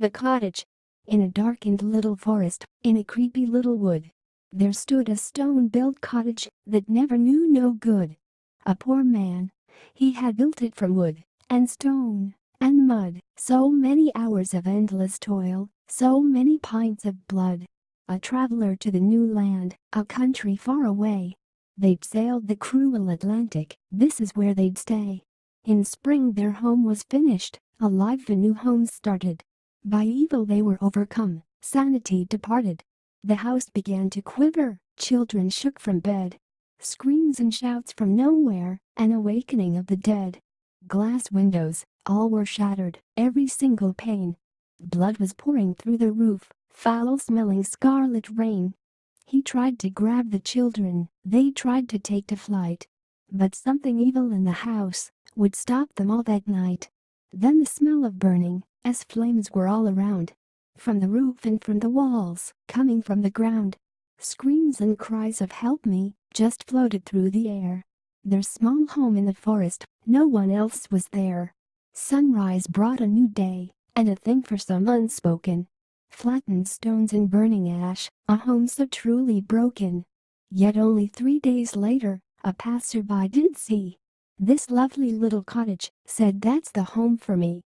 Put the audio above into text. The cottage. In a darkened little forest, in a creepy little wood, there stood a stone-built cottage that never knew no good. A poor man. He had built it from wood and stone and mud, so many hours of endless toil, so many pints of blood. A traveler to the new land, a country far away. They'd sailed the cruel Atlantic, this is where they'd stay. In spring their home was finished, alive a new home started. By evil they were overcome, sanity departed. The house began to quiver, children shook from bed. Screams and shouts from nowhere, an awakening of the dead. Glass windows, all were shattered, every single pane. Blood was pouring through the roof, foul-smelling scarlet rain. He tried to grab the children, they tried to take to flight. But something evil in the house would stop them all that night. Then the smell of burning, as flames were all around. From the roof and from the walls, coming from the ground. Screams and cries of "Help me" just floated through the air. Their small home in the forest, no one else was there. Sunrise brought a new day, and a thing for some unspoken. Flattened stones and burning ash, a home so truly broken. Yet only 3 days later, a passerby did see this lovely little cottage, said, "That's the home for me."